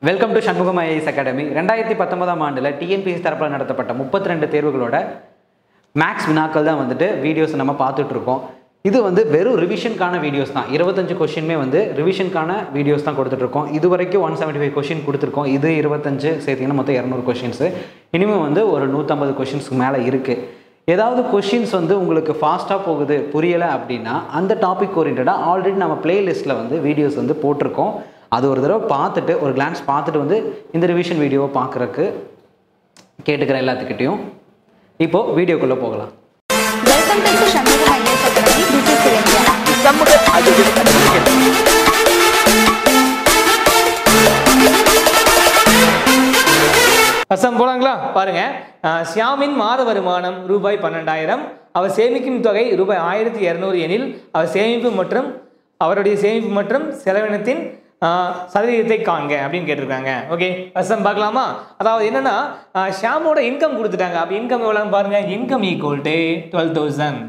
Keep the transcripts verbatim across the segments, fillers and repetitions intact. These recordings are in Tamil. Welcome to Shankuka My Academy. twenty nineteen ஆம் ஆண்டுல T N P தரப்புல நடத்தப்பட்ட முப்பத்தி இரண்டு தேர்வுகளோட Max Minakalam வந்துட்டு வீடியோஸ் நம்ம பார்த்துட்டு இருக்கோம். இது வந்து வெறும் ரிவிஷன்கான வீடியோஸ் தான். இருபத்தி ஐந்து क्वेश्चनமே வந்து ரிவிஷன்கான வீடியோஸ் தான் கொடுத்துட்டு இருக்கோம். இதுவரைக்கும் நூற்றி எழுபத்தி ஐந்து क्वेश्चन கொடுத்திருக்கோம். இது இருபத்தி ஐந்து சேர்த்தீங்கன்னா மொத்தம் இருநூறு क्वेश्चंस. இனிமே வந்து ஒரு நூற்றி ஐம்பது क्वेश्चंसக்கு மேல இருக்கு. ஏதாவது क्वेश्चंस வந்து உங்களுக்கு ஃபாஸ்டா போகுது புரியல அப்படினா அந்த டாபிக் oriented-ஆ ஆல்ரெடி நம்ம பிளேலிஸ்ட்ல வந்து வீடியோஸ் வந்து போட்டுருக்கோம். அது ஒரு தடவை பார்த்துட்டு ஒரு glance பார்த்துட்டு வந்து இந்த ரிவிஷன் வீடியோவை பார்க்கறதுக்கு கேட்டுக்கிற எல்லாத்துக்கிட்டயும் இப்போ வீடியோக்குள்ள போகலாம். Welcome to Shanmuga IAS academy YouTube channel. Shanmuga IAS academy அசம் போலாங்களா பாருங்க. சியாமின் மாத வருமானம் ரூபாய் பன்னெண்டாயிரம். அவர் சேமிக்கும் தொகை ரூபாய் ஆயிரத்தி இருநூறு எனில் அவர் சேமிப்பு மற்றும் அவருடைய சேமிப்பு மற்றும் செலவினத்தின் சதவீதத்தை காண்க அப்படின்னு கேட்டிருக்காங்க. ஓகே அசம் பார்க்கலாமா? அதாவது என்னன்னா ஷியாமோட இன்கம் கொடுத்துட்டாங்க. அப்போ இன்கம் எவ்வளோன்னு பாருங்க. Income equal to twelve thousand.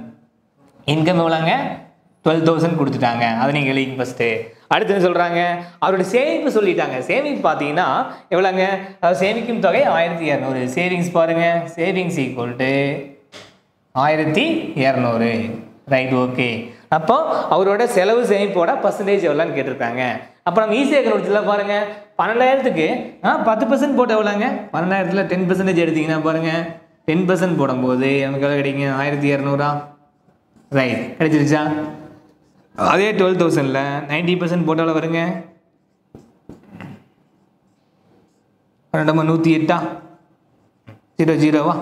Income எவ்வளோங்க? டுவெல் தௌசண்ட் கொடுத்துட்டாங்க. அதை நீங்கள் எழுதி ஃபஸ்ட்டு. அடுத்து என்ன சொல்கிறாங்க? அவருடைய சேமிப்பு சொல்லிட்டாங்க. சேவிங்ஸ் பார்த்தீங்கன்னா எவ்வளோங்க? அதாவது சேமிக்கும் தொகை ஆயிரத்தி இரநூறு. சேவிங்ஸ் பாருங்கள். சேவிங்ஸ் ஈக்குவல் டு ஆயிரத்தி இரநூறு. Right, okay. அப்போ அவரோட செலவு சேமிப்போட பர்சன்டேஜ் எவ்வளோன்னு கேட்டிருக்காங்க. அப்போ நம்ம ஈஸியாக கண்டுபிடிச்சலாம் பாருங்கள். பன்னெண்டாயிரத்துக்கு ஆ பத்து பர்சன்ட் போட்டு எவ்வளோங்க? பன்னெண்டாயிரத்தில் டென் பர்சன்டேஜ் எடுத்திங்கன்னா பாருங்கள். டென் பர்சன்ட் போடும்போது நமக்கு எவ்வளோ கிடைக்குங்க? ஆயிரத்தி இரநூறா? ரைட், கிடைச்சிருச்சா? அதே டுவெல் தௌசண்ட்ல நைன்டி பர்சன்ட் போட்டால வருங்க. பன்னெண்டாம நூற்றி எட்டா? ஜீரோ ஜீரோவா?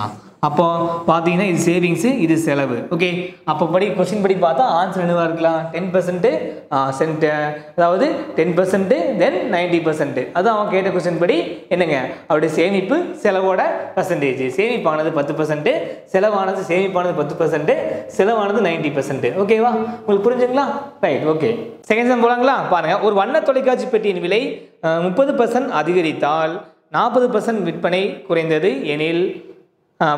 ஆ, அப்போ பார்த்தீங்கன்னா இது சேவிங்ஸு, இது செலவு. ஓகே, அப்போ படி கொஸ்டின் படி பார்த்தா ஆன்சர் என்னவா இருக்கலாம்? டென் பர்சன்ட்டு சென்ட், அதாவது ten percent then ninety percent. அதுதான் அவன் கேட்ட கொஸ்டின் படி என்னங்க? அவருடைய சேமிப்பு செலவோட பர்சன்டேஜ். சேமிப்பானது பத்து பர்சன்ட்டு, செலவானது சேமிப்பானது பத்து பர்சன்ட்டு, செலவானது நைன்டி பர்சன்ட்டு. ஓகேவா, உங்களுக்கு புரிஞ்சுங்களா? Right, okay. செகண்ட் சம் போகலாங்களா பாருங்க. ஒரு வண்ண தொலைக்காட்சி பெட்டியின் விலை முப்பது பர்சன்ட் அதிகரித்தால் நாற்பது பர்சன்ட் விற்பனை குறைந்தது எனில்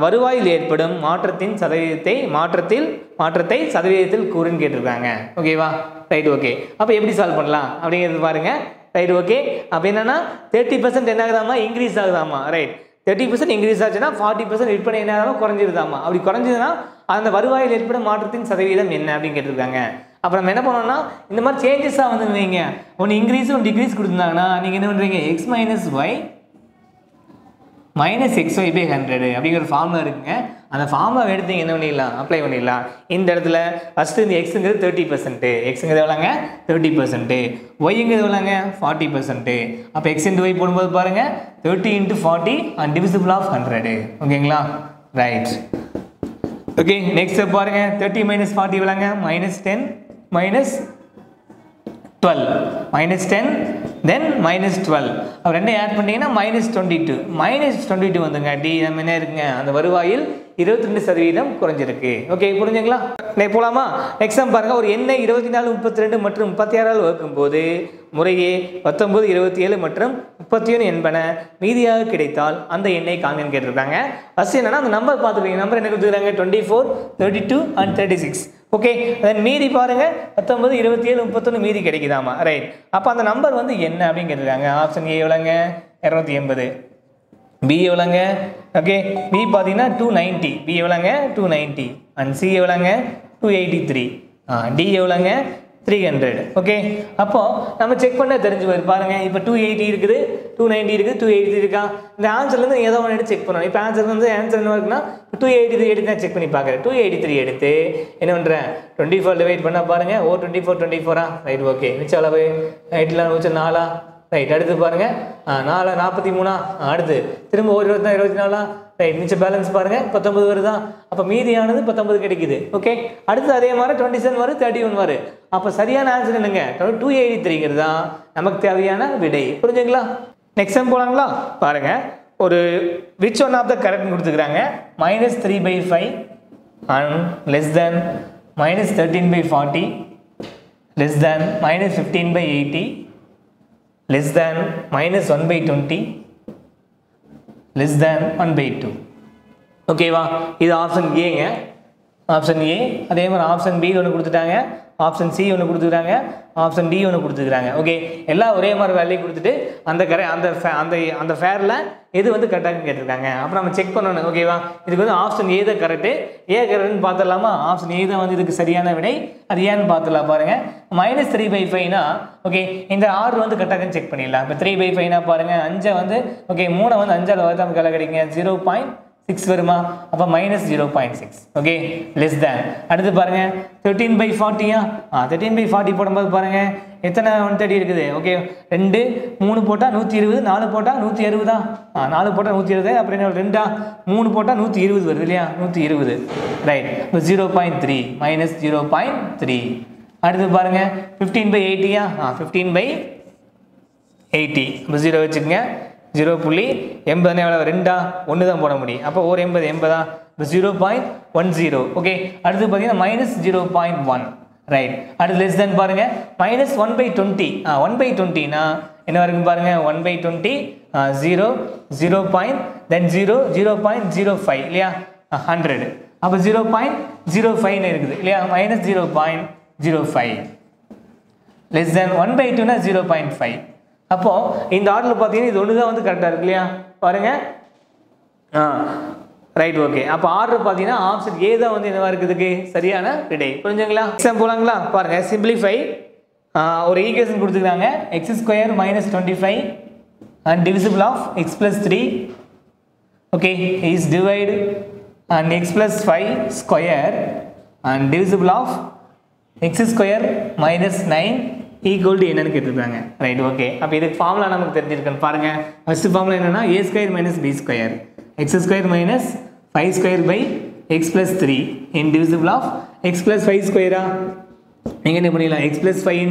வருவாயில் ஏற்படும் மாற்றத்தின் சதவீதத்தை மாற்றத்தில் மாற்றத்தை சதவீதத்தில் கூறுன்னு கேட்டிருக்காங்க. ஓகேவா, ரைட், ஓகே. அப்போ எப்படி சால்வ் பண்ணலாம் அப்படிங்கிறது பாருங்கள். Right, okay. அப்போ என்னென்னா தேர்ட்டி பர்சன்ட் என்ன ஆகுதாமா? இன்க்ரீஸ் ஆகுதாமா? ரைட், தேர்ட்டி பர்சன்ட் இன்க்ரீஸ் ஆச்சுன்னா ஃபார்ட்டி பர்சன்ட் விற்பனை என்ன ஆகுதாமா? குறைஞ்சிருந்தாமா. அப்படி குறைஞ்சதுன்னா அந்த வருவாயில் ஏற்படும் மாற்றத்தின் சதவீதம் என்ன அப்படின்னு கேட்டிருக்காங்க. அப்போ நம்ம என்ன பண்ணோம்னா இந்த மாதிரி சேஞ்சஸாக வந்து வைங்க. ஒன்று இன்க்ரீஸ் ஒன்று டிக்ரீஸ் கொடுத்துருந்தாங்கன்னா நீங்கள் என்ன பண்ணுறீங்க? X minus y minus x y by hundred அப்படிங்கிற ஒரு ஃபார்முலா இருக்குங்க. அந்த ஃபார்முலாவை எடுத்து நீங்கள் என்ன பண்ணிடலாம்? அப்ளை பண்ணிடலாம். இந்த இடத்துல ஃபஸ்ட்டு இந்த எக்ஸுங்கிறது தேர்ட்டி பர்சன்ட்டு, எக்ஸுங்கிறது எவ்வளோங்க? Thirty percent. ஒய்ங்கிறது எவ்வளோங்க? Forty percent. அப்போ எக்ஸ் இன்ட்டு ஒய் போடும்போது பாருங்கள், thirty into forty and divisible of hundred. ஓகேங்களா, ரைட், ஓகே. நெக்ஸ்ட் பாருங்கள். தேர்ட்டி மைனஸ் ஃபார்ட்டி எவ்வளோங்க? Minus ten minus twelve minus ten then minus twelve. அவர் ரெண்டையும் ஆட் பண்ணிங்கன்னா minus twenty two minus twenty two வந்துங்க. டி நம்ம என்ன இருக்குங்க? அந்த வருவாயில் இருபத்தி ரெண்டு சதவீதம் குறைஞ்சிருக்கு. ஓகே, புரிஞ்சுங்களா? நே போகலாமா? நெக்ஸ்ட் டைம் பாருங்கள். ஒரு எண்ணெய் இருபத்தி நாலு முப்பத்தி ரெண்டு மற்றும் முப்பத்தி ஆறால் வகுக்கும்போது முறையே பத்தொம்போது இருபத்தி ஏழு மற்றும் முப்பத்தி ஒன்று என்பன மீதியாக கிடைத்தால் அந்த எண்ணெய் காங்கன்னு கேட்டிருக்காங்க. ஃபஸ்ட் என்னன்னா அந்த நம்பர் பார்த்துருக்கீங்க. நம்பர் என்ன கொடுத்துருக்காங்க? Twenty four thirty two and thirty six okay, அதன் மீதி பாருங்கள். பத்தொம்போது இருபத்தி ஏழு முப்பத்தொன்று மீதி கிடைக்குதாமா? ரைட், அப்போ அந்த நம்பர் வந்து என்ன அப்படின்னு கேட்டிருக்காங்க. ஆப்ஷன் ஏ எவ்வளோங்க? இரநூத்தி எண்பது. பி எவ்வளோங்க? ஓகே, பி பார்த்தீங்கன்னா டூ நைன்ட்டி. பி எவ்வளோங்க? Two ninety. அண்ட் சி எவ்வளோங்க? Two eighty three. ஆ, டி எவ்வளோங்க? Three hundred. ஓகே, அப்போது நம்ம செக் பண்ண தெரிஞ்சு போய் பாருங்கள். இப்போ டூ எயிட்டி இருக்குது, டூ நைன்ட்டி இருக்குது, டூ எயிட்டி இருக்கா? இந்த ஆன்சர்லேருந்து ஏதோ ஒன்று எடுத்து செக் பண்ணணும். இப்போ ஆன்சர்லேருந்து ஆன்சர் என்ன இருக்குன்னா டூ எயிட்டி த்ரீ எடுத்து நான் செக் பண்ணி பார்க்குறேன். டூ எயிட்டி த்ரீ எடுத்து என்ன பண்ணுறேன்? டுவெண்ட்டி ஃபோர் டிவைட் பண்ணால் பாருங்கள். ஓ, டுவெண்ட்டி ஃபோர் டுவெண்ட்டி ஃபோரா? Right, okay. மிச்சம் அளவு ரைட்டில் மிச்சம் நாலா? ரைட், அடுத்து பாருங்கள். நாலு நாற்பத்தி மூணா? அடுத்து திரும்ப ஒரு இருபத்தி நாலு இருபத்தி நாலா? ரைட், மிச்சம் பேலன்ஸ் பாருங்கள் பத்தொம்பது வருதா? அப்போ மீதியானது பத்தொம்பது கிடைக்குது. ஓகே, அடுத்து அதே மாதிரி டுவெண்ட்டி செவன் வரும், தேர்ட்டி ஒன் வரும். அப்போ சரியான ஆன்சர் என்னங்க? டூ எயிட்டி த்ரீங்கிறது தான் நமக்கு தேவையான விடை. புரிஞ்சுங்களா? நெக்ஸ்ட் டைம் போகலாங்களா பாருங்கள். ஒரு விச் ஒன் ஆஃப் த கரெக்ட்னு கொடுத்துக்கிறாங்க. Minus three by five and less than minus thirteen by forty less than minus fifteen by eighty less than minus one by twenty less than one by two. okay வா, இது ஆப்ஷன் ஏங்க. Option A. அதே மாதிரி ஆப்ஷன் பி ஒன்று கொடுத்துட்டாங்க. option C ஒன்னு கொடுத்துக்கறாங்க option D ஒன்னு கொடுத்துக்கறாங்க ஓகே எல்லாம் ஒரே மாதிரி வேல்யூ கொடுத்துட்டு அந்த அந்த அந்த அந்த ஃபேர்ல எது வந்து கரெக்ட்டான்னு கேட்டிருக்காங்க அப்ப நாம செக் பண்ணனும் ஓகேவா இதுக்கு வந்து option A தான் கரெக்ட் A கரெக்ட்னு பார்த்தலாமா option A தான் வந்து இதுக்கு சரியான விடை அது ஏன்னு பார்த்தலாம் பாருங்க minus three by five னா ஓகே இந்த R வந்து கரெக்ட்டான்னு செக் பண்ணிடலாம் அப்ப three by five னா பாருங்க five வந்து ஓகே three வந்து five ஆல வகுத்தா நமக்கு எல்லாம் கிடைக்கும் zero point six வருமா அப்ப minus zero point six okay less than அடுத்து பாருங்க thirteen by forty ah thirteen by forty போடும்போது பாருங்க எத்தனை one thirty இருக்குது okay two three போட்டா one twenty four போட்டா one sixty தான் four போட்டா one sixty அப்புறம் என்ன two ஆ three போட்டா one twenty வருது இல்லையா one twenty ரைட் அப்ப zero point three minus zero point three அடுத்து பாருங்க fifteen by eighty ah fifteen by eighty அப்ப zero வெச்சுக்கங்க zero point eighty னா ரெண்டா one தான் போட முடியும் அப்ப over eighty eighty zero point ten okay அடுத்து பாத்தீங்கன்னா minus zero point one right அடுத்து less than பாருங்க minus one by twenty ah one by twenty னா என்ன வரும் பாருங்க one by twenty zero zero. Then zero zero point zero five இல்லையா one hundred அப்ப zero point zero five னே இருக்குது இல்லையா minus zero point zero five less than one by two னா zero point five அப்போ இந்த ஆர்டர்ல பாத்தீங்கன்னா இது ஒண்ணு தான் வந்து கரெக்ட்டா இருக்கு இல்லையா பாருங்க ஆ ரைட் ஓகே அப்ப ஆர்டர் பாத்தீங்கன்னா ஆப்ஷன் A தான் வந்து என்னவா இருக்குதுக்கு சரியான விடை புரிஞ்சீங்களா எக்ஸாம்பிள் போலாங்களா பாருங்க சிம்பிளிஃபை ஒரு ஈக்குவேஷன் கொடுத்துட்டாங்க x square minus twenty-five and divisible of x plus three okay is divided and x plus five square and divisible of x square minus nine equal to என்னன்னு கேட்டிருக்காங்க ரைட் ஓகே அப்ப இதுக்கு ஃபார்முலா நமக்கு தெரிஞ்சிருக்கும் பாருங்க ஃபர்ஸ்ட் ஃபார்முலா என்னன்னா a square minus b square x square minus five square by x plus three divisible of x plus five square ஆ நீங்க என்ன பண்ணலாம் x plus five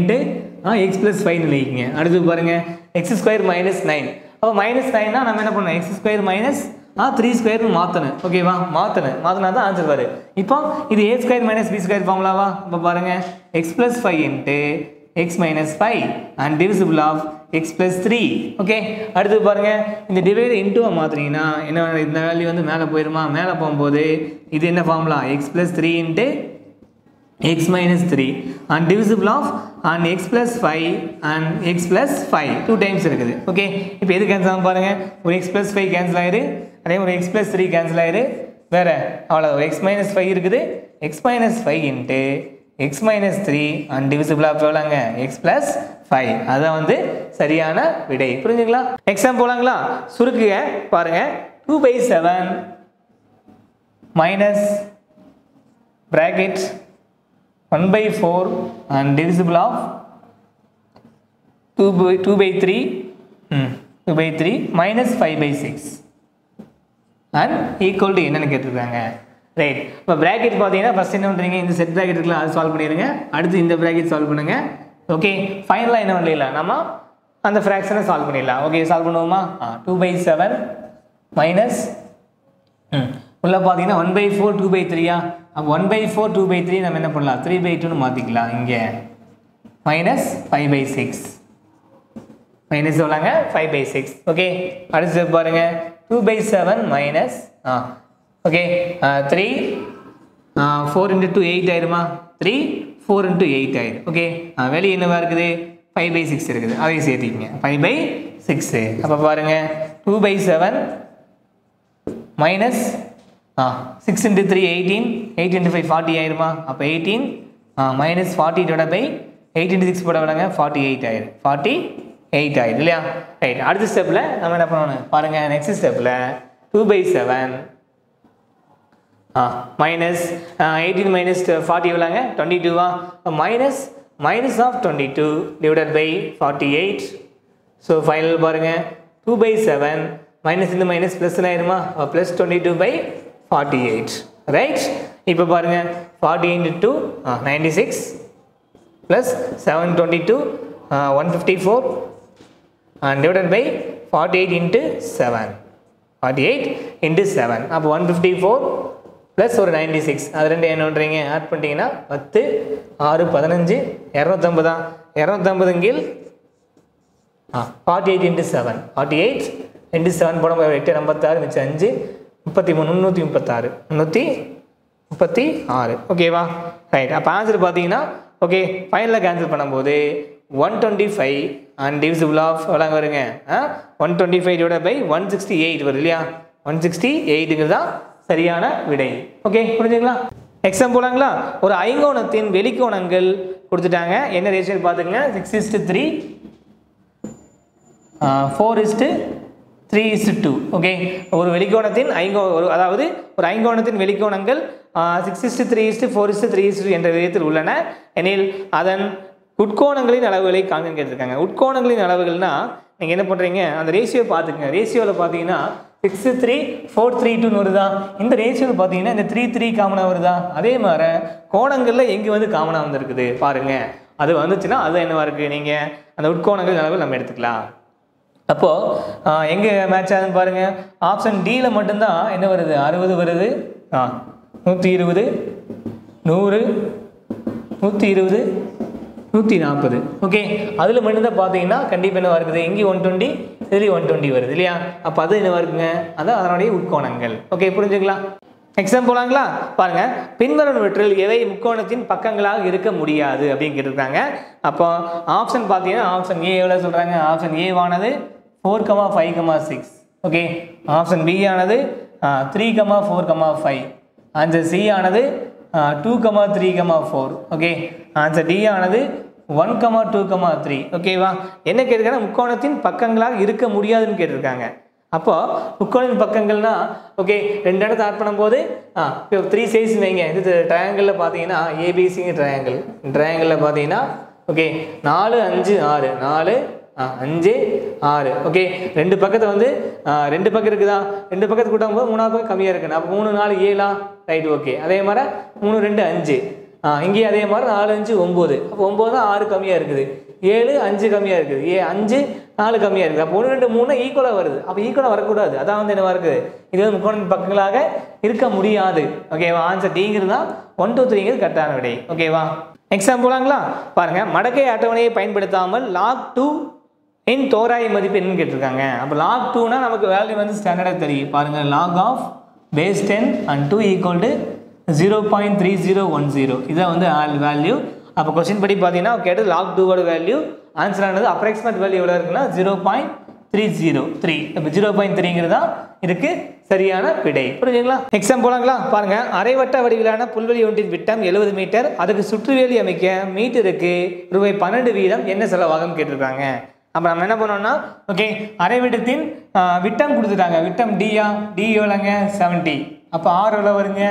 ஆ x plus five ன்னு எழுதிங்க அடுத்து பாருங்க x square minus nine அப்ப minus nine னா நாம என்ன பண்ணனும் x square minus three square ன்னு மாத்தணும் ஓகேவா மாத்தணும் மாத்தினா தான் ஆன்சர் வரும் இப்போ இது a square minus b square ஃபார்முலாவா அப்ப பாருங்க x plus five x minus five and divisible of x plus three okay அடுத்து பாருங்க இந்த டிவைட் இன்டு ஆ மாத்திரீனா என்ன இந்த வேல்யூ வந்து மேலே போயிடுமா மேலே போயும்போது இது என்ன formula x plus three x minus three and divisible of and x plus five and x plus five two times இருக்குது okay இப்போ எது கேன்சல் ஆகும் பாருங்க ஒரு x plus five கேன்சல் ஆயிரு அதே ஒரு x plus three கேன்சல் ஆயிரு வேற அவ்வளவு x minus five இருக்குது x minus five x minus three and divisible of போலாங்க x plus five அத வந்து சரியான விடை புரிஞ்சீங்களா எக்ஸாம்பிள் போலாங்களா சுருக்குங்க பாருங்க two by seven minus bracket one by four and divisible of two by three hmm two by three minus five by six and equal to என்னன்னு கேட்டிருக்காங்க ரைட் இப்போ பிராக்கெட் பாத்தீங்கன்னா ஃபர்ஸ்ட் என்ன பண்றீங்க இந்த செட் பிராக்கெட் இருக்குல அது சால்வ் பண்ணிடுங்க அடுத்து இந்த பிராக்கெட் சால்வ் பண்ணுங்க ஓகே ஃபைனலா என்ன பண்ணலாம் நாம அந்த பிராக்ஷனை சால்வ் பண்ணிடலாம் ஓகே சால்வ் பண்ணுவோமா two by seven minus உள்ள பாத்தீங்கன்னா one by four two by three ஆ அப்ப one by four two by three நாம என்ன பண்ணலாம் three by two னு மாத்திக்கலாம் இங்க minus five by six minus சொல்லுங்க five by six ஓகே அடுத்து பாருங்க two by seven minus ah okay uh, three four into two eight ஆயிருமா three four into eight ஆயிரு okay வெளிய என்னவா இருக்குது five by six இருக்குது அதை சேர்த்துக்கிங்க five by six அப்ப பாருங்க two by seven minus uh, six into three eighteen eight into five forty ஆயிருமா அப்ப eighteen minus forty divided by eight into six போடுவாங்க forty-eight ஆயிரு forty-eight ஆயிரு இல்லையா ரைட் அடுத்த ஸ்டெப்ல நாம என்ன பண்ணனும் பாருங்க நெக்ஸ்ட் ஸ்டெப்ல two by seven Uh, minus uh, eighteen minus forty எவ்வளவுங்க twenty-two வா minus minus of twenty-two divided by forty-eight so final பாருங்க two by seven minus இந்த minus plus னா ஆயிருமா plus twenty-two by forty-eight right இப்போ பாருங்க forty into two uh, ninety-six plus seven twenty-two uh, one fifty-four and divided by forty-eight into seven forty-eight into seven அப்ப one fifty-four plus ஒரு ninety-six அது ரெண்டு என்ன பண்றீங்க ஆட் பண்ணிட்டீங்கன்னா ten six fifteen two fifty two fifty கீழ் forty-eight into seven forty-eight into seven போடும்போது eight fifty-six மிச்சம் five thirty-three முந்நூற்று முப்பத்தாறு முந்நூற்று முப்பத்தாறு ஓகேவா ரைட் அப்ப ஆன்சர் பாத்தீங்கன்னா Okay, final cancel one twenty-five and divisible of one twenty-five divided by one sixty-eight one sixty-eight is the correct answer. Okay, example or ஐங்கோணத்தின் வெளிக்கோணங்கள் கொடுத்துட்டாங்க என்ன ரேஷியோ பாத்தீங்கன்னா six is to three uh, four is to three is to two okay ஒரு வெளிக்கோணத்தின் ஐங்கோ அதாவது ஒரு ஐங்கோணத்தின் வெளிக்கோணங்கள் six is to three is to four is to three is to two என்ற விகிதத்தில் உள்ளன எனில் அதன் உட்கோணங்களின் அளவுகளை காண்க கேட்டிருக்காங்க உட்கோணங்களின் அளவுகள்னா நீங்க என்ன பண்றீங்க அந்த ரேஷியோ பாத்துங்க ரேஷியோல பாத்தீங்கன்னா six three four three two வருதா இந்த ரேஷியோ பாத்தீங்கன்னா இந்த three three காமனா வருதா அதே மாதிரி கோணங்கள்ல எங்க வந்து காமனா வந்திருக்குது பாருங்க அது வந்துச்சுனா அது என்னவா இருக்கு நீங்க அந்த உட்கோணங்கள் அளவு நம்ம எடுத்துக்கலாம் அப்போ எங்க மேட்ச் ஆகுது பாருங்க ஆப்ஷன் D ல மட்டும் தான் என்ன வருது sixty வருது one twenty one hundred one twenty one forty okay அதுல மட்டும் தான் பாத்தீங்கன்னா கண்டிப்பா என்ன வருது எங்க one twenty Really one twenty வருது இல்லையா அப்ப அது என்ன வருதுங்க அது அதனுடைய உட்கோணங்கள் ஓகே புரிஞ்சீங்களா எக்ஸாம்பிள் போலாங்களா பாருங்க பின்வருவனவற்றில் எவை முக்கோணத்தின் பக்கங்களாக இருக்க முடியாது அப்படி கேட்டிருக்காங்க அப்ப ஆப்ஷன் பாத்தீங்கன்னா ஆப்ஷன் A எவ்வளவு சொல்றாங்க ஆப்ஷன் A ஆனது four comma five comma six ஓகே ஆப்ஷன் B ஆனது three comma four comma five answer C ஆனது two comma three comma four ஓகே ஆன்சர் D ஆனது one comma two comma three ஓகேவா என்ன கேக்குறாங்க முக்கோணத்தின் பக்கங்களாக இருக்க முடியாதுன்னு கேட்டிருக்காங்க அப்போ முக்கோணத்தின் பக்கங்கள்னா ஓகே ரெண்டு இடத்தை ஆட் பண்ணும்போது three சைஸ் வைங்க இது ட்ரையாங்கிள்ல பாத்தீங்கன்னா A B C ங்க ட்ரையாங்கிள் ட்ரையாங்கிள்ல பாத்தீங்கன்னா okay four five six four five six ஓகே ரெண்டு பக்கத்து வந்து ரெண்டு பக்கம் இருக்குதா ரெண்டு பக்கத்து கூட்டும்போது மூணாவது பக்கம் கம்மியா இருக்கு அப்ப three four seven right okay அதே மாதிரி three two five இங்கே அதே மாதிரி four five nine அப்ப nine தான் six கம்மியா இருக்குது seven five கம்மியா இருக்குது five four கம்மியா இருக்குது அப்ப one two three ஈக்குவலா வருது அப்ப ஈக்குவலா வர கூடாது அதான் வந்து என்னவா இருக்குது இது வந்து முக்கோணத்தின் பக்கங்களாக இருக்க முடியாது ஓகேவா ஆன்சர் D ங்கிறது தான் one two three ங்கிறது கரெக்டான விடை ஓகேவா எக்ஸாம்பிள் போலாங்களா பாருங்க மடக்கை அட்டவணையை பயன்படுத்தாமல் log two இன் தோராய மதிப்பு என்ன கேட்டிருக்காங்க அப்ப log two னா நமக்கு வேல்யூ வந்து ஸ்டாண்டர்டா தெரியும் பாருங்க log of base ten and two zero point three zero one zero is the value. Now, question is log two value. Answer is approximate value zero point three zero three. zero point three is the example. அரைவட்ட வடிவிலான புல்வெளி ஒன்றின் விட்டம் seventy மீட்டர் அதுக்கு சுற்றுவேலி அமைக்க மீட்டருக்கு ரூபாய் பன்னிரண்டு வீதம் என்ன செலவாகும் கேட்டிருக்காங்க அப்ப நாம என்ன பண்ணோம்னா ஓகே அரைவட்டத்தின் விட்டம் கொடுத்துட்டாங்க விட்டம் D ஆ D எவ்வளவுங்க seventy அப்ப R எவ்வளவு வருங்க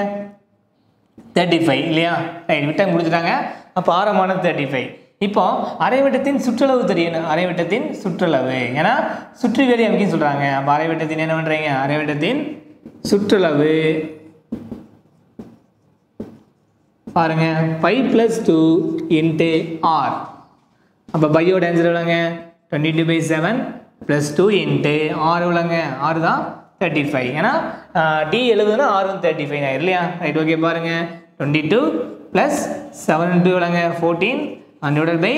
thirty-five இல்லையா ரைட் விட்டம் கொடுத்துட்டாங்க அப்ப ஆரமான thirty-five இப்போ அரைவட்டத்தின் சுற்றளவு தெரியணும் அரைவட்டத்தின் சுற்றளவு ஏனா சுற்றுவேலி அப்படினு சொல்றாங்க அப்ப அரைவட்டத்தின் என்ன பண்றீங்க அரைவட்டத்தின் சுற்றளவு பாருங்க five plus two into R அப்ப பையோட ஆன்சர் எவ்வளவுங்க twenty-two by seven plus two into R எவ்வளவுங்க R தான் thirty-five ஏனா D seventy னா R thirty-five னா இல்லையா ரைட் ஓகே பாருங்க twenty-two plus seven into fourteen and divided by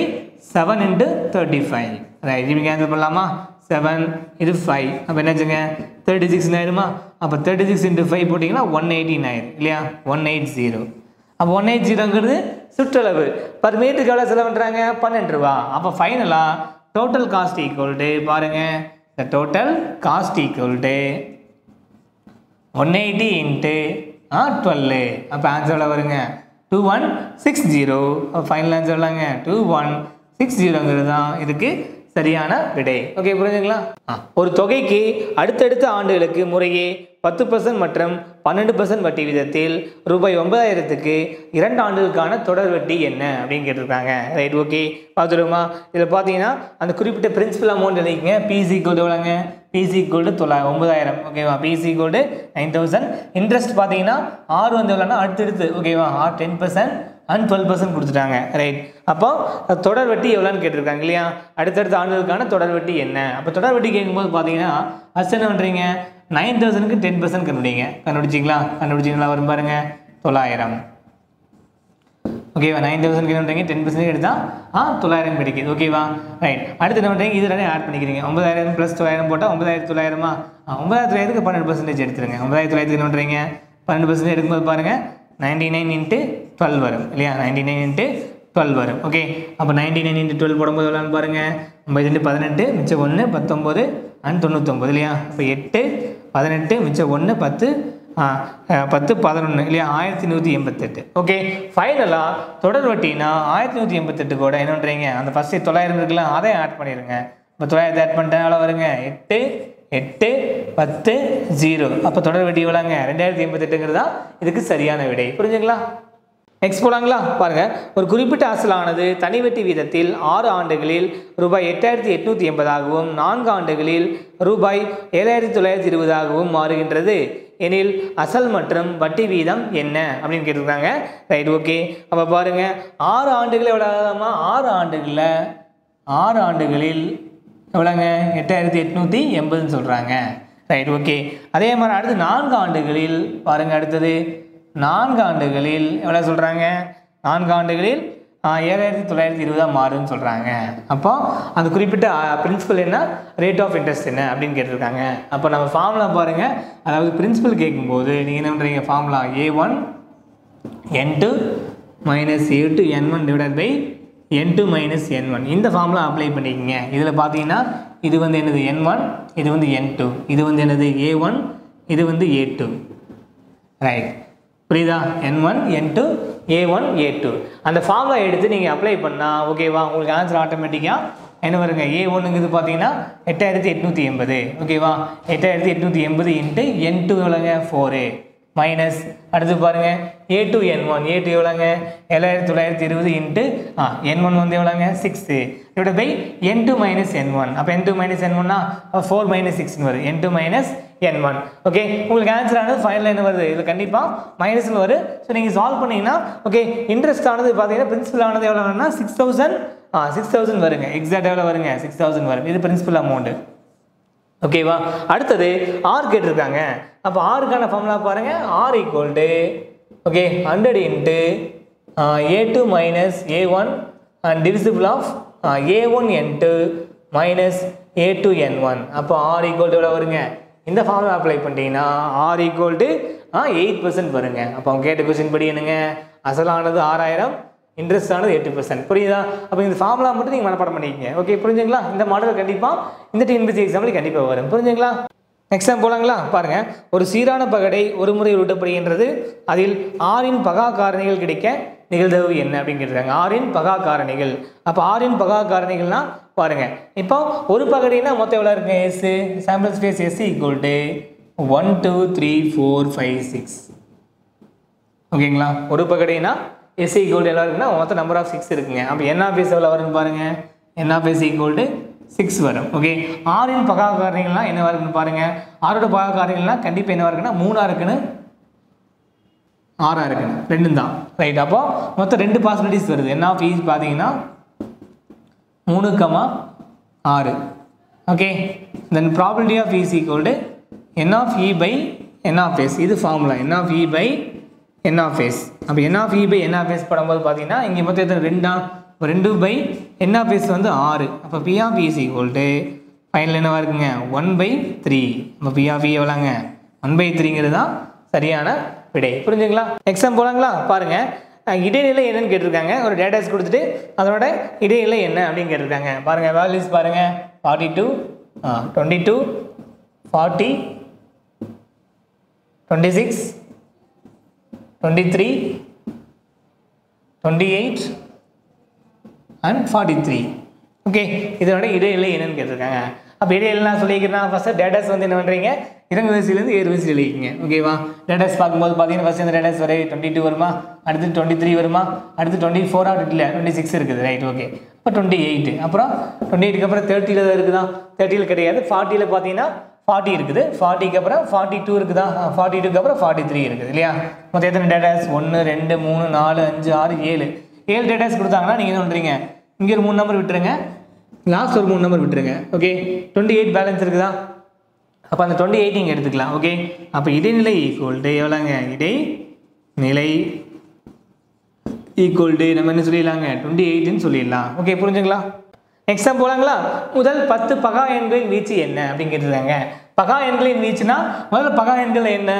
seven into thirty-five right இது கேன்சல் பண்ணலாமா seven இது five அப்ப என்ன ஆச்சுங்க thirty-six னா ஆயிடுமா அப்ப thirty-six into five போடிங்கனா one eighty ஆயிடும் இல்லையா one eighty அப்ப one eighty ங்கிறது சுற்றளவு பர் மீட்டருக்கு எவ்வளவு செலவு பண்றாங்க twelve ரூபாய் அப்ப ஃபைனலா டோட்டல் காஸ்ட் ஈக்குவல் டு பாருங்க the total cost equal to one eighty into twelve அப்ப ஆன்சர் எவ்வளவு வருங்க twenty-one sixty அப்ப ஃபைனல் ஆன்சர் எவ்வளவுங்க twenty-one sixty ங்கிறது தான் இதுக்கு சரியான விடை ஓகே புரியுதுங்களா ஒரு தொகைக்கு அடுத்தடுத்த ஆண்டுகளுக்கு முறையே ten percent மற்றும் twelve percent வட்டி விகிதத்தில் ரூபாய் nine thousand க்கு இரண்டு ஆண்டுகளுக்கான தொடர் வட்டி என்ன அப்படி கேட்டிருக்காங்க ரைட் ஓகே பாத்துடுமா இத பாத்தீங்கன்னா அந்த குறிப்பிட்ட பிரின்சிபல் அமௌண்ட் எழுதிங்க P C எவ்வளவுங்க P C nine thousand ஓகேவா P C nine thousand interest பாத்தீங்கன்னா R வந்து எவ்வளவுனா அடுத்தடுத்து ஓகேவா R ten percent and twelve percent கொடுத்துட்டாங்க ரைட் அப்போ தொடர் வட்டி எவ்வளவுன்னு கேட்டிருக்காங்க இல்லையா அடுத்தடுத்த ஆண்டுகளுக்கான தொடர் வட்டி என்ன அப்ப தொடர் வட்டி கேக்கும்போது பாத்தீங்கன்னா அஸ் என்ன பண்றீங்க nine thousand க்கு ten percent கண்டுபிடிங்க கண்டுபிடிச்சீங்களா கண்டுபிடிச்சீங்களா வரும் பாருங்க nine thousand ஓகேவா nine thousand க்கு என்னன்றீங்க ten percent எடுத்தா nine thousand கிடைக்குது ஓகேவா ரைட் அடுத்து என்ன பண்றீங்க இது ரெண்டையும் ஆட் பண்ணிக்கிறீங்க nine thousand plus two thousand போட்டா nine thousand nine hundred ஆ nine thousand nine hundred க்கு twelve percent எடுத்துருங்க nine thousand nine hundred க்கு என்ன பண்றீங்க twelve percent எடுக்கும்போது பாருங்க ninety-nine into twelve வரும் இல்லையா ninety-nine into twelve வரும். ஓகே அப்ப ninety-nine into twelve போடும்போது எவ்வளவு பாருங்க ninety-two eighteen மிச்சம் one nineteen and ninety-nine இல்லையா அப்ப eight eighteen மிச்சம் one ten ten eleven இல்லையா eleven eighty-eight ஓகே ஃபைனலா தொடர் வட்டினா eleven eighty-eight கூட என்ன பண்றீங்க அந்த ஃபர்ஸ்ட் nine hundred இருக்குல அதை ஆட் பண்ணிருங்க அப்ப nine hundred ஆட் பண்ணிட்டா எவ்வளவு வருங்க eight eight ten zero அப்ப தொடர் வட்டி எவ்வளவுங்க twenty eighty-eight தான் இதுக்கு சரியான விடை புரிஞ்சீங்களா Next போலாங்களா பாருங்க ஒரு குறிப்பிட்ட அசலானது தனி வட்டி வீதத்தில் ஆறு ஆண்டுகளில் ரூபாய் eighty-eight eighty ஆகவும் நான்கு ஆண்டுகளில் ரூபாய் seventy-nine twenty ஆகவும் மாறுகின்றது எனில் அசல் மற்றும் வட்டி வீதம் என்ன அப்படினு கேட்டிருக்காங்க ரைட் ஓகே அப்ப பாருங்க ஆறு ஆண்டுகளே எவ்வளவுதாமா ஆறு ஆண்டுகளே ஆறு ஆண்டுகளில் எவ்வளவுங்க eighty-eight eighty னு சொல்றாங்க ரைட் ஓகே அதே மாதிரி அடுத்து நான்கு ஆண்டுகளில் பாருங்க அடுத்து நான்கு ஆண்டுகளில் எவ்வளவு சொல்றாங்க நான்கு ஆண்டுகளில் seventy-nine twenty ஆ மாறுன்னு சொல்றாங்க அப்போ அந்த குறிப்பிட்ட பிரின்சிபல் என்ன ரேட் ஆஃப் இன்ட்ரஸ்ட் என்ன அப்படினு கேட்டிருக்காங்க அப்ப நம்ம ஃபார்முலா பாருங்க அதாவது பிரின்சிபல் கேக்கும்போது நீங்க என்ன பண்றீங்க formula a one n two - a two n one / n two - n one இந்த ஃபார்முலா அப்ளை பண்ணிக்கங்க இதுல பாத்தீங்கன்னா இது வந்து என்னது n one இது வந்து n two இது வந்து என்னது a one இது வந்து a two ரைட் புரியுதா n one n two a one a two அந்த ஃபார்முலா எடுத்து நீங்க அப்ளை பண்ணா ஓகேவா உங்களுக்கு ஆன்சர் ஆட்டோமேட்டிக்கா என்ன வருங்க a one ங்கிறது பாத்தீங்கன்னா eighty-eight eighty ஓகேவா eighty-eight eighty n two எவ்வளவுங்க four மைனஸ் அடுத்து பாருங்க a two n one a two எவ்வளவுங்க seventy-nine twenty ah n one வந்து எவ்வளவுங்க six divided by n two - n one அப்ப n two - n one னா four - six ன்னு வரும் n two - n one okay உங்களுக்கு ஆன்சர் ஆனது ஃபைனல் என்ன வருது இது கண்டிப்பா மைனஸ் ல வரும் சோ நீங்க சால்வ் பண்ணீங்கனா ஓகே இன்ட்ரஸ்ட் ஆனது பாத்தீங்கன்னா பிரின்சிபல் ஆனது எவ்வளவுன்னா six thousand six thousand வருங்க எக்ஸாக்ட்டா எவ்வளவு வருங்க six thousand வரும் இது பிரின்சிபல் அமௌண்ட் ஓகேவா அடுத்து r கேட்டிருக்காங்க அப்ப r கான ஃபார்முலா பாருங்க r = okay one hundred into a two - a one and divisible of a one into - a two n one அப்ப r = எவ்வளவு வருங்க இந்த ஃபார்முலா அப்ளை பண்ணிட்டீங்கன்னா r = eight percent வருங்க அப்ப அவங்க கேட்ட क्वेश्चन படி என்னங்க அசலானது six thousand இன்ட்ரஸ்ட் ஆனது eight percent புரியுதா அப்ப இந்த ஃபார்முலா மட்டும் நீங்க மனப்பாடம் பண்ணிக்கங்க ஓகே புரிஞ்சீங்களா இந்த மாடல் கண்டிப்பா இந்த T N P எக்ஸாம்ல கண்டிப்பா வரும் புரிஞ்சீங்களா நெக்ஸ்ட் டைம் போலாங்களா பாருங்க ஒரு சீரான பகடை ஒரு முறை உருட்டப்படுகின்றது அதில் r இன் பகா காரணிகள் கிடைக்க நிகழ்தகவு என்ன அப்படினு கேக்குறாங்க r இன் பகா காரணிகள் அப்ப r இன் பகா காரணிகள்னா பாருங்க இப்போ ஒரு பகடினா மொத்தம் எவ்வளவு இருக்கு s sample space s = one two three four five six ஓகேங்களா ஒரு பகடினா s = எவ்வளவு இருக்குன்னா மொத்தம் நம்பர் ஆஃப் six இருக்குங்க அப்ப n ஆஃப் s எவ்வளவு வரும்னு பாருங்க n ஆஃப் s = six வரும் ஓகே r இன் பகா காரணிகள்னா என்ன வரும்னு பாருங்க r ஓட பகா காரணிகள்னா கண்டிப்பா என்ன வரும்னா three ஆ இருக்குன்னு r ஆ இருக்குன்னு ரெண்டும் தான் ரைட் அப்போ மொத்தம் ரெண்டு பாசிபிலிட்டிஸ் வருது n ஆஃப் e பாத்தீங்கன்னா three comma six okay then probability of e is equal to n of e by n of s இது formula n of e by n of s அப்ப n of e by n of s படும்போது பாத்தீங்கன்னா இங்க மொத்தம் எத்தனை two அப்ப two by n of s வந்து six அப்ப p of e is equal to final என்னவா இருக்குங்க one by three அப்ப p of e எவ்வளவுங்க one by three ங்கிறது தான் சரியான விடை புரிஞ்சீங்களா எக்ஸாம் போலாங்களா பாருங்க இடைநிலை என்னன்னு கேட்டிருக்காங்க ஒரு டேட்டாஸ் கொடுத்துட்டு அதோட இடைநிலை என்ன அப்படினு கேட்டிருக்காங்க பாருங்க வேல்யூஸ் பாருங்க forty-two twenty-two forty twenty-six twenty-three twenty-eight and forty-three okay இதோட இடைநிலை என்னன்னு கேட்டிருக்காங்க அப்ப இடைநிலைனா சொல்லிக்கிறேன் ஃபர்ஸ்ட் டேட்டாஸ் வந்து என்ன பண்றீங்க இரண்டு வரிசையில இருந்து ஏறு வரிசையில எழுதிங்க ஓகேவா டேட்டாஸ் பாக்கும்போது பாத்தீங்கன்னா ஃபர்ஸ்ட் இந்த டேட்டாஸ் வரே twenty-two வருமா அடுத்து twenty-three வருமா அடுத்து twenty-four ஆட் இல்ல twenty-six இருக்குது ரைட் ஓகே அப்ப twenty-eight அப்புறம் twenty-eight க்கு அப்புறம் thirty ல இருக்குதா thirty ல கிடையாது forty ல பாத்தீங்கன்னா forty இருக்குது forty க்கு அப்புறம் forty-two இருக்குதா forty-two க்கு அப்புறம் forty-three இருக்குது இல்லையா மொத்தம் எத்தனை datas one two three four five six seven ஏழு டேட்டாஸ் கொடுத்தாங்கன்னா நீங்க என்ன பண்றீங்க இங்க ஒரு மூணு நம்பர் விட்டுருங்க லாஸ்ட் ஒரு மூணு நம்பர் விட்டுருங்க ஓகே twenty-eight பேலன்ஸ் இருக்குதா அப்ப அந்த twenty-eight இங்க எடுத்துக்கலாம் ஓகே அப்ப இடைநிலை ஈக்குவல் டு எவ்வளவுங்க இடைநிலை ஈக்குவல் டு நம்ம என்ன சொல்லிடலாங்க twenty-eight ன்னு சொல்லிடலாம் ஓகே புரிஞ்சுங்களா நெக்ஸ்ட் டைம் போலாங்களா முதல் பத்து பகா எண்களின் வீச்சு என்ன அப்படினு கேட்டிருக்காங்க பகா எண்களின் வீச்சுனா முதல்ல பகா எண்கள் என்ன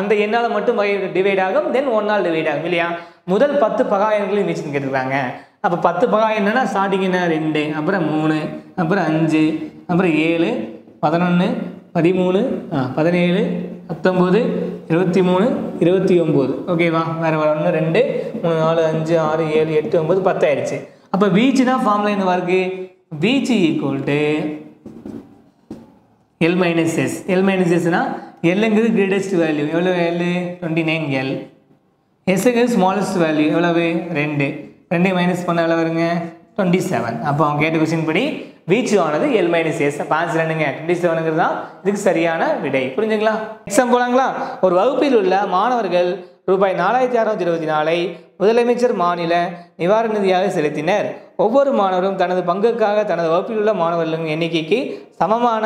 அந்த எண்ணால மட்டும் டிவைட் ஆகும் தென் one ஆல் டிவைட் ஆகும் இல்லையா முதல் பத்து பகா எண்களின் வீச்சுன்னு கேட்டிருக்காங்க அப்ப பத்து பகாய் என்னன்னா ஸ்டார்டிங் என்ன two அப்புறம் three அப்புறம் five அப்புறம் seven eleven thirteen seventeen nineteen twenty-three twenty-nine ஓகேவா வேற வேற one two three four five six seven eight nine ten ஆயிடுச்சு அப்ப வீச்னா ஃபார்முலா என்ன வருது வீச் = l - s l - s னா l ங்கிறது greatest value எவ்வளவு l twenty-nine l s ங்கிறது smallest value எவ்வளவு two two minus பண்ணால வருங்க twenty-seven அப்ப அவங்க கேட்ட क्वेश्चन படி வீச்சு ஆனது l - s அப்ப ஆன்சர் என்னங்க twenty-seven ங்கிறது தான் இதுக்கு சரியான விடை புரிஞ்சீங்களா எக்ஸாம் போலாங்களா ஒரு வகுப்பில் உள்ள மாணவர்கள் ரூபாய் four thousand six hundred twenty-four ஐ முதலமைச்சர் மானில நிவாரண நிதியாக செலுத்தினர் ஒவ்வொரு மாணவரும் தனது பங்குக்காக தனது வகுப்பில் உள்ள மாணவர்களின் எண்ணிக்கைக்கு சமமான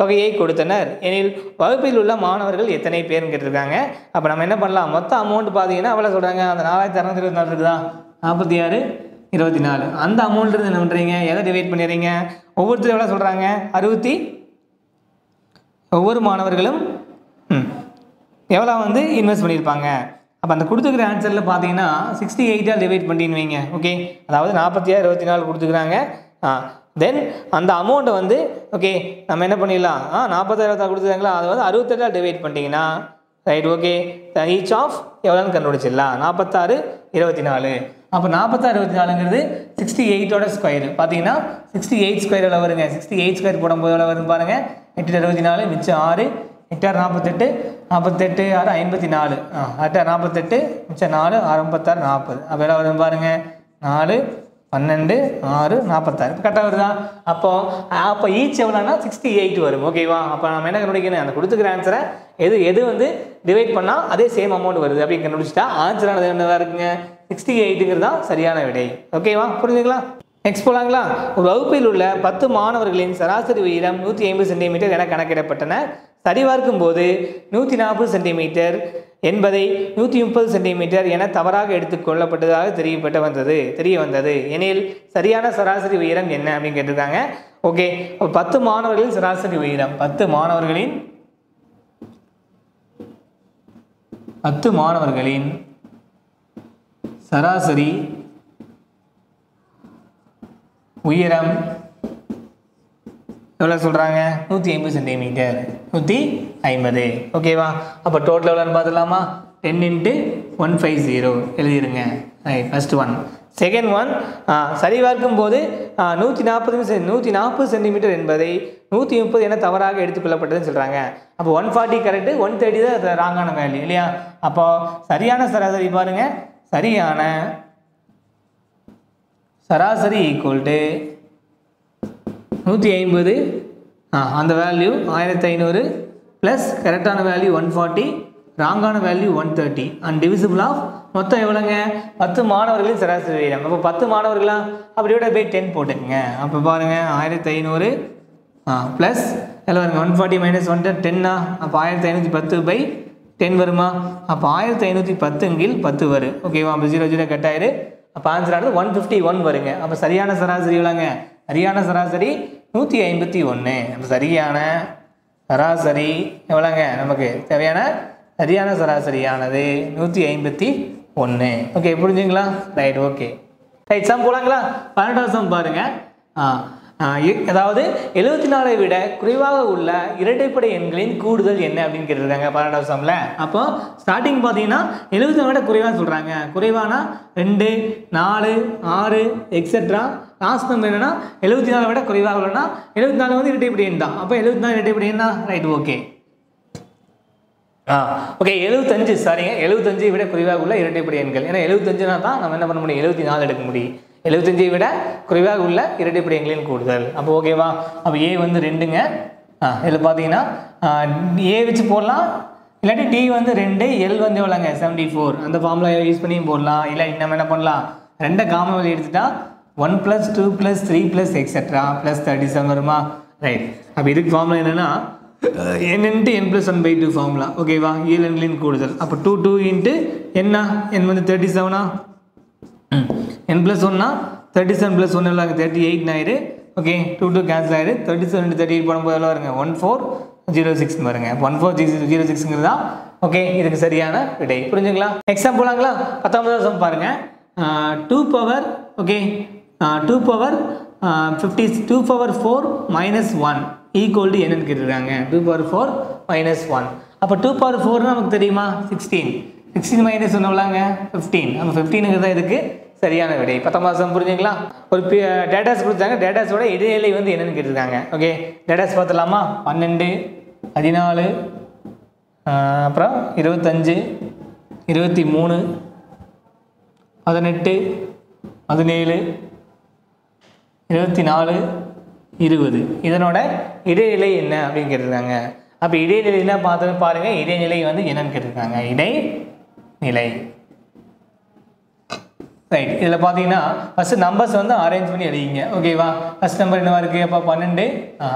தொகையை கொடுத்தனர் எனில் வகுப்பில் உள்ள மாணவர்கள் எத்தனை பேர் கேட்டிருக்காங்க அப்ப நாம என்ன பண்ணலாம் மொத்த அமௌண்ட் பாத்தீங்கன்னா அவள சொல்றாங்க அந்த four thousand six hundred twenty-four இருக்குதா forty-six twenty-four அந்த அமௌண்ட்ல இருந்து என்ன பண்றீங்க எதை டிவைட் பண்ணிறீங்க ஒவ்வொருத்தரும் அவள சொல்றாங்க sixty ஒவ்வொரு மாணவர்களும் எவ்வளவு வந்து இன்வெஸ்ட் பண்ணிருப்பாங்க அப்ப அந்த கொடுத்துக்கிற ஆன்சர்ல பாத்தீங்கன்னா sixty-eight ஆல் டிவைட் பண்ணிடுவீங்க ஓகே அதாவது forty-six twenty-four கொடுத்துக்கறாங்க then அந்த அமௌண்ட் வந்து ஓகே நாம என்ன பண்ணிடலாம் forty-six twenty-four கொடுத்துறாங்களா அதாவது sixty-eight ஆல் டிவைட் பண்ணிட்டீங்கனா ரைட் ஓகே each of எவ்வளவுன்னு கண்டுபிடிச்சிடலாம் forty-six twenty-four அப்ப forty-six twenty-four ங்கிறது sixty-eight ஓட ஸ்கொயர் பாத்தீங்கன்னா sixty-eight ஸ்கொயர் எவ்வளவு வருங்க sixty-eight ஸ்கொயர் போடும்போது எவ்வளவு வரும் பாருங்க eight sixty-four மிச்ச six Enter forty-eight, forty-eight, or fifty-four. Enter forty-eight, which is four, or fifty-four, forty. Abela varum parunga four, twelve, six, forty-eight. Correct varudha. Appo appo each evalana sixty-eight varum. Okay va. Appo nam enna kanudikena and kuduthukiற answer எது எது வந்து டிவைட் பண்ணா அதே சேம் அமௌண்ட் வருது அப்படி கண்டுபிடிச்சிட்டா ஆன்சர் ஆனது என்னவா இருக்குங்க sixty-eight ங்கறதா சரியான விடை. Okay va. புரியுதுங்களா? நெக்ஸ்ட் போலாங்களா ஒரு வகுப்பில் உள்ள ten மாணவர்களின் சராசரி உயரம் one fifty செமீ என கணக்கிடப்பட்டன சரிபார்க்கும்போது one forty செமீ என்பதை one thirty செமீ என தவறாக எடுத்துக் கொள்ளப்பட்டதாக தெரியப்பட்டு வந்தது தெரிய வந்தது எனில் சரியான சராசரி உயரம் என்ன அப்படி கேட்டிருக்காங்க ஓகே ten மாணவர்களின் சராசரி உயரம் ten மாணவர்களின் ten மாணவர்களின் சராசரி உயரம் எவ்வளவு சொல்றாங்க one fifty செமீ one fifty ஓகேவா அப்ப டோட்டல் எவ்வளவுன்னு பார்த்தலாமா ten into one fifty எழுதிருங்க right first one second one சரி பார்க்கும்போது one forty செமீ என்பதை one thirty என தவறாக எடுத்துக் கொள்ளப்பட்டதுன்னு சொல்றாங்க அப்ப one forty correct one thirty தான் ராங்கான வேல்யூ இல்லையா அப்ப சரியான சராசரி பாருங்க சரியான சராசரி equal to one fifty அந்த வேல்யூ fifteen hundred plus கரெக்டான வேல்யூ one forty ராங்கான value one thirty and divisible of மொத்தம் எவ்வளவுங்க ten மாணவர்களின் சராசரி உயரம் அப்ப ten மாணவர்களா அப்படியே பை ten போடுங்க அப்ப பாருங்க fifteen hundred plus எவ்வளவு வருங்க one forty - one ten ஆ அப்ப fifteen ten வருமா அப்ப fifteen ten ங்கில் ten வரும் ஓகேவா அப்ப zero zero கட் ஆயிரு அப்ப ஆன்சர் ஆனது one fifty-one வருங்க அப்ப சரியான சராசரி எவ்வளவுங்க சரியான சராசரி one fifty-one அப்ப சரியான சராசரி எவ்வளவுங்க நமக்கு தேவையான சரியான சராசரியானது one fifty-one ஓகே புரிஞ்சீங்களா ரைட் ஓகே ரைட் சம் போலாங்களா twelfth சம் பாருங்க அதாவது seventy-four ஐ விட குறைவாக உள்ள இரட்டைப்படை எண்களின் கூடுதல் என்ன அப்படினு கேட்டிருக்காங்க twelfth சம்ல அப்போ ஸ்டார்டிங் பாத்தீங்கன்னா seventy-four ஐ விட குறைவான்னு சொல்றாங்க குறைவானா two four six etcetera last number என்னன்னா seventy-four ஐ விட குறைவாக உள்ளனா seventy-four வந்து இரட்டைப்படை எண் தான் அப்ப seventy-four இரட்டைப்படை எண்ணா ரைட் ஓகே ஆ ஓகே seventy-five சாரிங்க seventy-five ஐ விட குறைவாக உள்ள இரட்டைப்படை எண்கள் ஏன்னா seventy-five னா தான் நம்ம என்ன பண்ண முடியும் seventy-four எடுக்க முடியும் seventy-five விட குறைவாக உள்ள இரட்டைப்படை எண்களின் கூடுதல் அப்ப ஓகேவா அப்ப a வந்து twoங்க இதுல பாத்தீங்கன்னா a வெச்சு போடலாம் இல்லட்டி d வந்து two l வந்து எவ்வளவுங்க seventy-four அந்த ஃபார்முலா யூஸ் பண்ணியும் போடலாம் இல்ல நம்ம என்ன பண்ணலாம் ரெண்ட காமன் வெளிய எடுத்துட்டா one plus two plus three plus etcetera plus thirty-seven வருமா ரைட் அப்ப இதுக்கு ஃபார்முலா என்னன்னா n into n plus one by two formula ஓகேவா l எண்களின் கூடுதல் அப்ப two two into n னா n வந்து thirty-seven ஆ n plus one na thirty-seven plus one எவ்வளவு thirty-eight நாயிரு ஓகே two two கேன்சல் ஆயிரு thirty-seven into thirty-eight போடும்போது எவ்வளவு வருங்க one four zero six வருங்க one four zero six ங்கறதா ஓகே இதுக்கு சரியான விடை புரிஞ்சீங்களா எக்ஸாம் போலாங்களா tenth சம் பாருங்க uh, two power, okay, uh, two power uh, fifty, two power four minus one equal to n two power four minus one. Now two power four is sixteen. sixteen minus one fifteen. Now fifteen is fifteen. சரியான விடை பத்தொன்பதாம் சம் புரிஞ்சீங்களா ஒரு டேட்டாஸ் கொடுத்தாங்க டேட்டாஸோட இடையிலே வந்து என்னன்னு கேட்டிருக்காங்க ஓகே டேட்டாஸ் பார்த்தலாமா பன்னிரண்டு பதினாலு அப்புறம் இருபத்தி ஐந்து இருபத்தி மூன்று பதினெட்டு பதினேழு இருபத்தி நான்கு இருபது இதனோட இடையிலே என்ன அப்படி கேட்டிருக்காங்க அப்ப இடையிலே என்ன பார்த்தா பாருங்க இடைநிலை வந்து என்னன்னு கேட்டிருக்காங்க இடைநிலை right idla pathina first numbers vandu arrange panni edinga okay va first number enna varukku appa twelve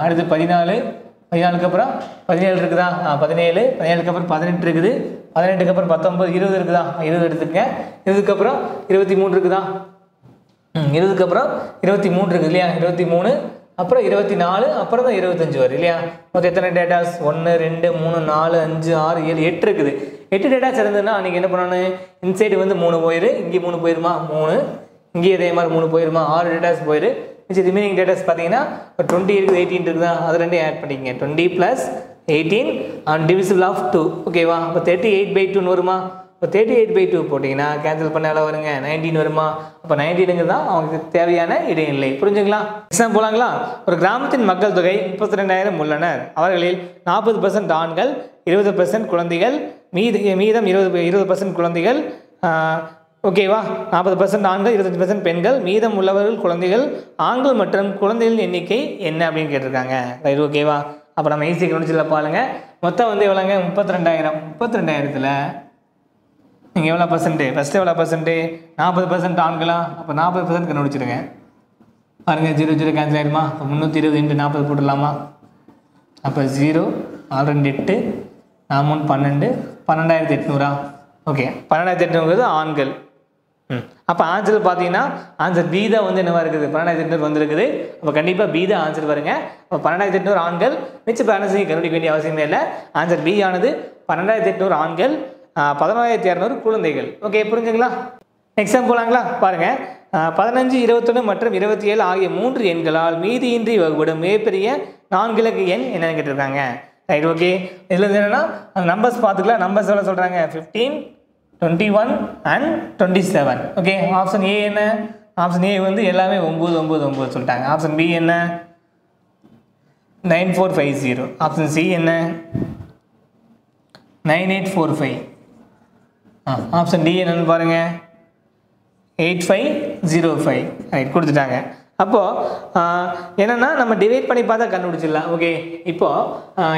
aduthu fourteen fourteen ku apra seventeen irukudha seventeen seventeen ku apra eighteen irukudhu eighteen ku apra nineteen twenty irukudha twenty eduthukenga twenty ku apra twenty-three irukudha twenty ku apra twenty-three irukku illaya twenty-three apra twenty-four apra da twenty-five varu illaya மொத்த எத்தனை datas one two three four five six seven eight இருக்குது எட்டு டேட்டாஸ் இருந்ததுனா நீங்க என்ன பண்ணனும் இன்சைட் வந்து மூணு போயிரு இங்க மூணு போயிருமா மூணு இங்க இதே மாதிரி மூணு போயிருமா ஆறு டேட்டாஸ் போயிரு மீதி ரிமைனிங் டேட்டாஸ் பாத்தீங்கன்னா twenty இருக்குது eighteen இருக்குதா அத ரெண்டையும் ஆட் பண்ணிக்கங்க twenty plus eighteen and divisible of two ஓகேவா அப்ப thirty-eight by two ன்னு வருமா அப்ப thirty-eight by two போடினா கேன்சல் பண்ணால வருங்க nineteen வருமா அப்ப nineteen ங்கதா நமக்கு தேவையான இடைநிலை புரிஞ்சுங்களா எக்ஸாம் போலாங்களா ஒரு கிராமத்தின் மக்கள் தொகை முப்பத்தி இரண்டாயிரம் உள்ளனர் அவர்களில் நாற்பது சதவீதம் ஆண்கள் இருபது சதவீதம் குழந்தைகள் மீதம் இருபது சதவீதம் குழந்தைகள் ஓகேவா நாற்பது சதவீதம் ஆண்கள் இருபத்தஞ்சு சதவீதம் பெண்கள் மீதம் உள்ளவர்கள் குழந்தைகள் ஆண்கள் மற்றும் குழந்தைகளின் எண்ணிக்கை என்ன அப்படினு கேட்டிருக்காங்க ரைட் ஓகேவா அப்ப நம்ம ஈஸியா கணக்கிடலாம் பாருங்க மொத்தம் வந்து எவ்வளவுங்க முப்பத்தி இரண்டாயிரம் முப்பத்தி இரண்டாயிரம் ல நீங்க எவ்வளவு परसेंटेज ஃபர்ஸ்ட் எவ்வளவு परसेंटेज forty percent ஆண்களா அப்ப forty percent கண்டுபிடிச்சிடுங்க பாருங்க zero zero கேன்சல் ஆயிடுமா முந்நூற்று இருபது இன்டு நாற்பது போடலாமா அப்ப zero ஆறு எட்டு நான்கு பன்னிரண்டு பன்னிரண்டாயிரத்து எண்ணூறு ஓகே பன்னிரண்டாயிரத்து எண்ணூறு ஆண்கள் அப்ப ஆன்சர் பாத்தீங்கன்னா ஆன்சர் B தான் வந்து என்னவா இருக்குது பன்னிரண்டாயிரத்து எண்ணூறு வந்திருக்குது அப்ப கண்டிப்பா B தான் ஆன்சர் வருங்க அப்ப பன்னிரண்டாயிரத்து எண்ணூறு ஆண்கள் மிச்ச பேலன்ஸ் கண்டுபிடிக்க வேண்டிய அவசியம் இல்லை ஆன்சர் B ஆனது பன்னிரண்டாயிரத்து எண்ணூறு ஆண்கள் பதினேழாயிரத்து இருநூறு குழந்தைகள் ஓகே புரிஞ்சீங்களா எக்ஸாம்பிள் போலாங்களா பாருங்க பதினைந்து இருபத்தி ஒன்று மற்றும் இருபத்தி ஏழு ஆகிய மூன்று எண்களால் மீதியின்றி வகுப்படும் மிகப்பெரிய நான்கு இலக்க எண் என்னன்னு கேட்டிருக்காங்க ரைட் ஓகே இதுல என்னன்னா நம்பர்ஸ் பாத்துக்கலாம் நம்பர்ஸ் எல்லாம் சொல்றாங்க fifteen twenty-one and twenty-seven okay option A என்ன ஆப்ஷன் A வந்து எல்லாமே nine nine nine சொல்றாங்க ஆப்ஷன் B என்ன nine four five zero option C என்ன nine eight four five option D என்னன்னு பாருங்க eight five zero five right கொடுத்துட்டாங்க அப்போ என்னன்னா நம்ம டிவைட் பண்ணி பார்த்தா கண்டுபிடிச்சிடலாம் ஓகே இப்போ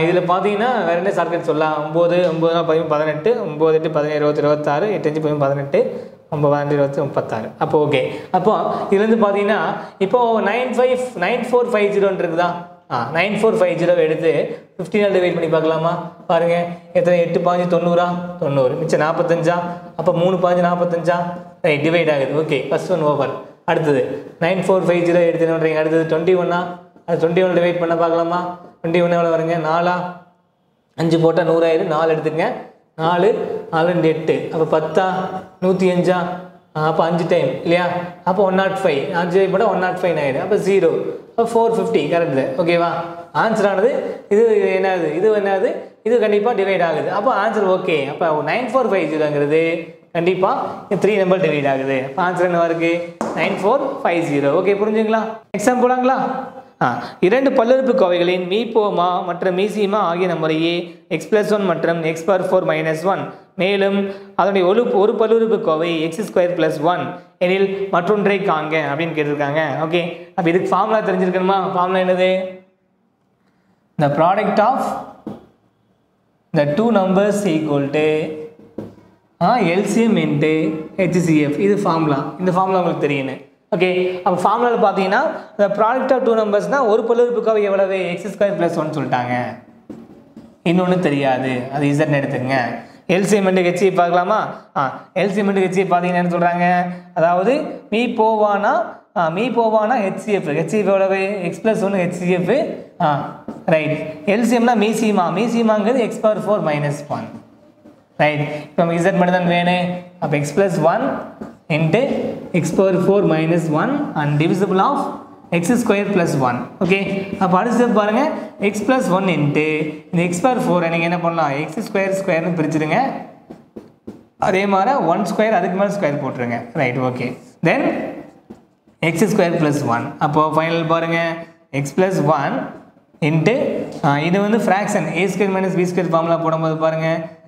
இதுல பாத்தீங்கன்னா வேற என்ன ஷார்ட்கட் சொல்லலாம் nine nine nine nine eight nine eight nine zero two zero six eight nine one two zero two six nine one two zero two six அப்போ ஓகே அப்போ இதுல இருந்து பாத்தீங்கன்னா இப்போ nine five nine four five zero ன்னு இருக்குதா nine four five zero எடுத்து fifteen ஆல் டிவைட் பண்ணி பார்க்கலாமா பாருங்க எத்தனை எட்டு பாஞ்சு தொண்ணூறு மிச்ச நாற்பத்தி ஐந்து அப்ப மூணு பாஞ்சு நாற்பத்தி ஐந்து ரைட் டிவைட் ஆகுது ஓகே ஃபர்ஸ்ட் ஒன் ஓவர் அடுத்து nine four five zero எடுத்து என்ன பண்றீங்க அடுத்து twenty-one அது twenty-one டிவைட் பண்ண பார்க்கலாமா twenty-one எவ்வளவு வருங்க நாலு ஐந்து போட்டா நூறு ஆயிடும் நாலு எடுத்துக்கங்க நாலு நாலு எட்டு அப்ப பத்து நூற்றி ஐந்து அப்ப ஐந்து டைம் இல்லையா அப்ப one oh five ஐந்து போட்டா one oh five ஆயிடும் அப்ப zero அப்ப four fifty கரெக்ட் ஓகேவா ஆன்சர் ஆனது இது என்னது இது என்னது இது கண்டிப்பா டிவைட் ஆகுது அப்ப ஆன்சர் ஓகே அப்ப nine four five zeroங்கிறது கண்டிப்பா மூன்று நம்பர் டிவைட் ஆகுது அப்ப ஆன்சர் என்ன வருது nine four five zero okay புரிஞ்சீங்களா எக்ஸாம்பிள் போலாங்களா இரண்டு பல்லுறுப்புக்கோவைகளின் மீபோமா மற்றும் மீசிமா ஆகிய முறையே x plus one மற்றும் x power four minus one மேலும் அதனுடைய ஒரு ஒரு பல்லுறுப்புக்கோவை x square plus one எனில் மற்றொன்றை காண்க அப்படினு கேட்டிருக்காங்க ஓகே அப்ப இதுக்கு ஃபார்முலா தெரிஞ்சிருக்கணுமா ஃபார்முலா என்னது the product of the two numbers equal to L C M into H C F இது ஃபார்முலா இந்த ஃபார்முலா உங்களுக்கு தெரியணும் ஓகே அப்ப ஃபார்முலால பாத்தீங்கன்னா the product of two numbers னா ஒரு பல்லுறுப்புக்கோவை எவ்வளவு x square plus one சொல்லிட்டாங்க இன்னொன்னு தெரியாது அது z ன்னு எடுத்துக்கங்க L C M into H C F பார்க்கலாமா L C M into H C F பாத்தீங்கன்னா என்ன சொல்றாங்க அதாவது மீ போவானா மீ போவானா H C F H C F எவ்வளவு x plus one H C F right L C M னா மீசிமா மீசிமாங்கிறது x power four minus one right இப்போ z மட்டும் தான் வேணும் அப்ப x plus one into x power four minus one and divisible of x square plus one. Okay. Now, paranga, x plus one into x power four and x square square one square square. Right. Okay. Then x square plus one. Appo final paranga, x plus one into uh, this is fraction a square minus b square formula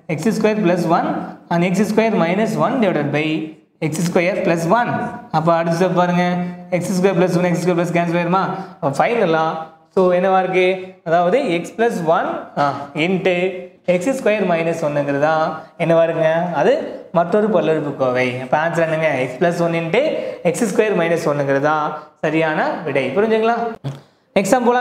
x square plus one and x square minus one divided by x square plus one. Now, x square plus one, x square plus cancel. Final, so x plus one uh, into x square minus one. That is the answer. X plus one into x square minus one. That is example,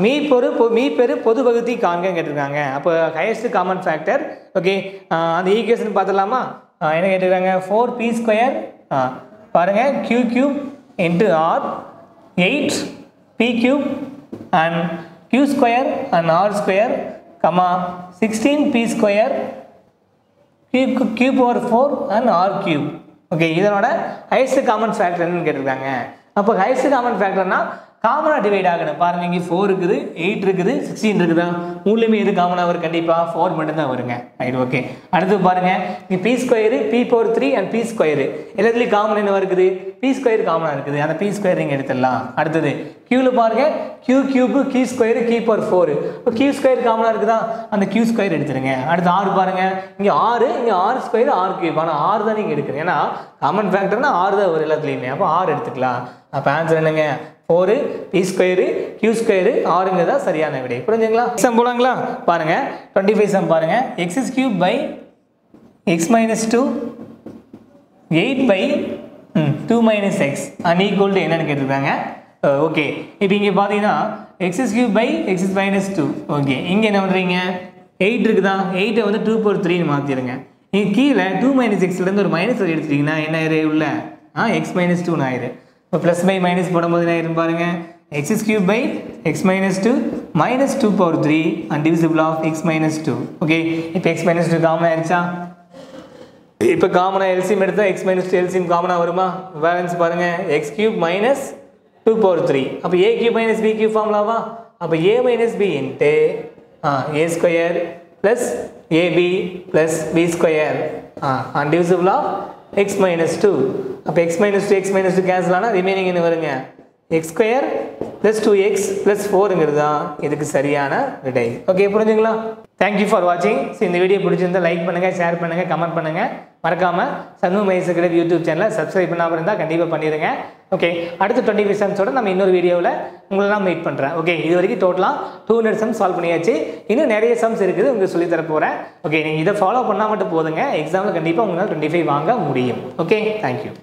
me peru me peru podu bhagati kaanga ketranga. Appo highest common factor. Okay, and the equation pathalama. Enna ketranga four p square. Paranga q cube into r eight p cube and q square and r square, comma sixteen p square q cube over four and r cube. Okay, this is the highest common factor. Now, the highest common factor na common divide agana. Paranga four irukku, eight irukku, sixteen irukku. Moolame edu common ah kandipa four mattum da varunga. Right, okay. Aduthu paranga p square, p power three and p square. Ellathilum common enna varukku? P square common ah irukku. Andha p square inga eduthiralam. Aduthu q la paranga q cube, q square, q power four. Appo q square common ah irukudha? Andha q square eduthurenga. Aduthu r paranga inga r, inga r square, r cube. Ana r da neenga edukrenga. Ena common factor na r da varu ellathilum. Appo r eduthukalam. Appo answer enanga? four, p square, q square, r is the சரியான விடை. Sum போலாங்களா பாருங்க, twenty-five sum பாருங்க, x is cube by x minus two, eight by two minus x and equal to என்னன்னு கேட்டிருக்காங்க. Okay, இப்போ இங்க பாத்தீங்கன்னா x is cube by x is minus two. Okay, இங்க என்ன பண்றீங்க? eight இருக்குதா? eight வந்து two போர் three னு மாத்திடுங்க. இங்க கீழ two minus x ல இருந்து ஒரு மைனஸ் எடுத்துட்டீங்கன்னா என்ன ஆயிரே உள்ள? x minus two னு ஆயிரே. Plus by minus x cube by x minus two minus two power three and divisible of x minus two. Okay, if x minus two common if common L C M x minus two L C M common balance x cube minus two power three. Now a cube minus b cube formula now a minus b into a square plus ab plus b square and divisible of x minus two. Now x minus two, x minus two cancel out, remaining in x square plus two x plus four is the right. Okay, thank you for watching. So, in the video, like, share, comment. Shankuka My Academy YouTube channel, subscribe panna okay, adutha twenty-five sums oda nama innoru video la ungala na meet pandren. Okay, idu varaiku total two hundred sums solve panniyaachu. Innu neriya sums irukku unga solli tharaporen. Okay, neenga idha follow panna mattum podunga exam la kandipa unga twenty-five vaanga mudiyum. Okay, thank you.